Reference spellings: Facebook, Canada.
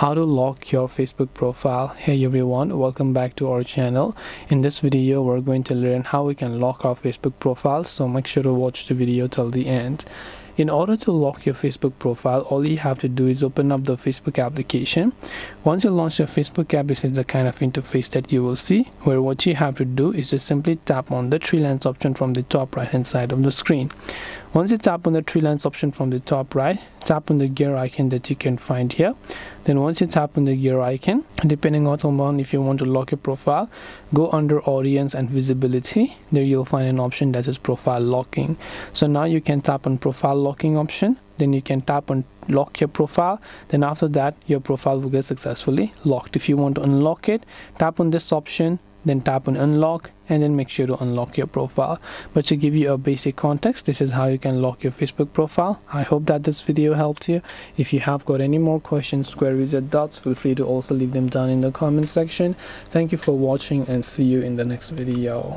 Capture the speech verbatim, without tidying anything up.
How to lock your Facebook profile. Hey everyone, welcome back to our channel. In this video we're going to learn how we can lock our Facebook profile, so make sure to watch the video till the end. In order to lock your Facebook profile, all you have to do is open up the Facebook application. Once you launch your Facebook app, this is the kind of interface that you will see, where what you have to do is just simply tap on the three lines option from the top right hand side of the screen. Once you tap on the three lines option from the top right, tap on the gear icon that you can find here. Then once you tap on the gear icon, depending on if you want to lock your profile, go under audience and visibility. There you'll find an option that is profile locking. So now you can tap on profile locking option, then you can tap on lock your profile. Then after that your profile will get successfully locked. If you want to unlock it, tap on this option, then tap on unlock, and then make sure to unlock your profile. But to give you a basic context, this is how you can lock your Facebook profile. I hope that this video helped you. If you have got any more questions, queries or doubts, feel free to also leave them down in the comment section. Thank you for watching and see you in the next video.